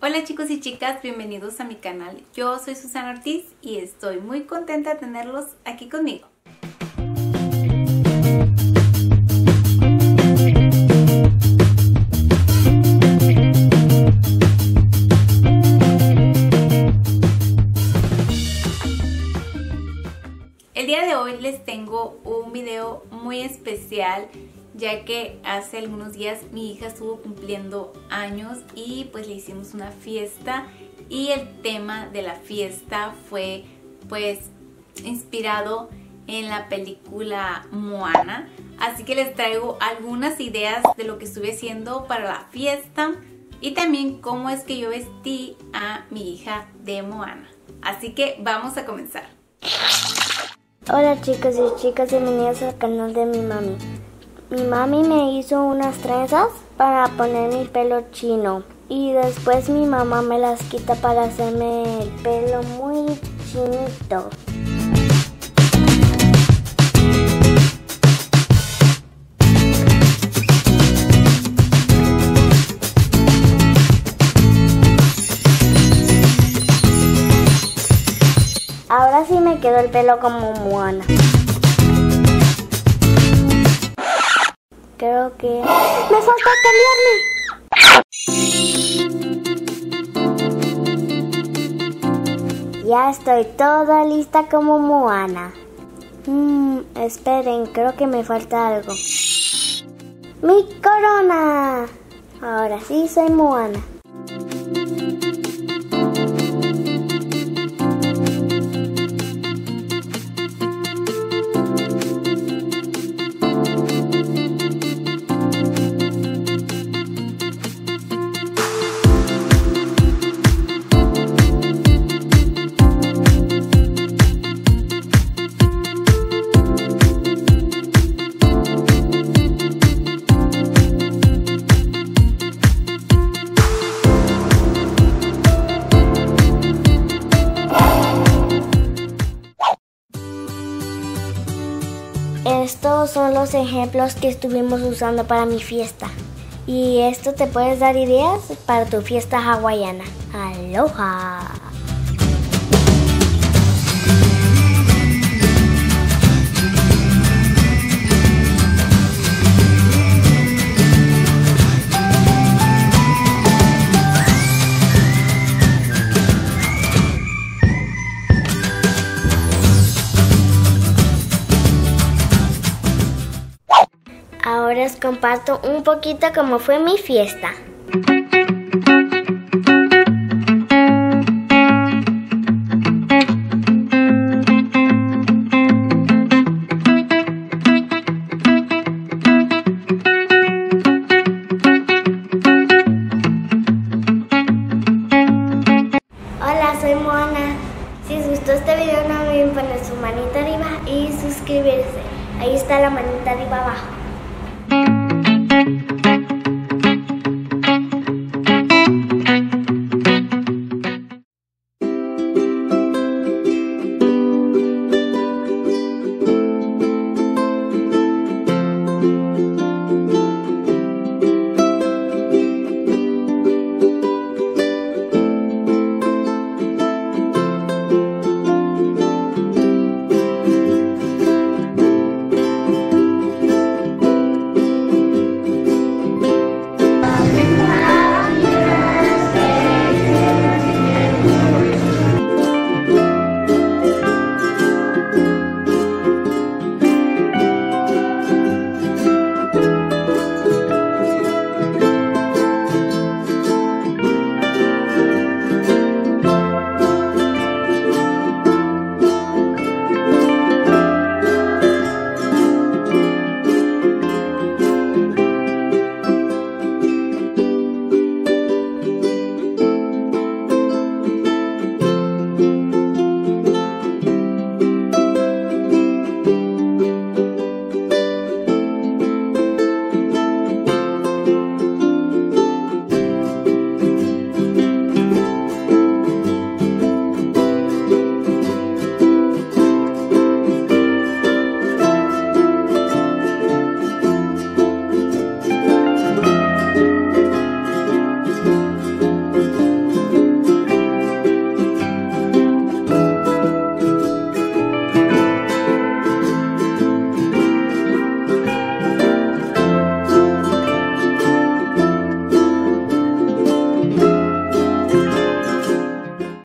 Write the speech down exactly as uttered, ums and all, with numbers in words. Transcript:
Hola chicos y chicas, bienvenidos a mi canal. Yo soy Susana Ortiz y estoy muy contenta de tenerlos aquí conmigo. El día de hoy les tengo un video muy especial, ya que hace algunos días mi hija estuvo cumpliendo años y pues le hicimos una fiesta, y el tema de la fiesta fue pues inspirado en la película Moana. Así que les traigo algunas ideas de lo que estuve haciendo para la fiesta y también cómo es que yo vestí a mi hija de Moana. Así que vamos a comenzar. Hola chicos y chicas, bienvenidos al canal de mi mami. Mi mami me hizo unas trenzas para poner mi pelo chino y después mi mamá me las quita para hacerme el pelo muy chinito. Ahora sí me quedó el pelo como Moana. Creo que... ¡me falta cambiarme! Ya estoy toda lista como Moana. Mmm, esperen, creo que me falta algo. ¡Mi corona! Ahora sí soy Moana. Estos son los ejemplos que estuvimos usando para mi fiesta. Y esto te puedes dar ideas para tu fiesta hawaiana. ¡Aloha! Ahora os comparto un poquito cómo fue mi fiesta. Hola, soy Moana. Si os gustó este video no olviden poner su manita arriba y suscribirse. Ahí está la manita arriba abajo.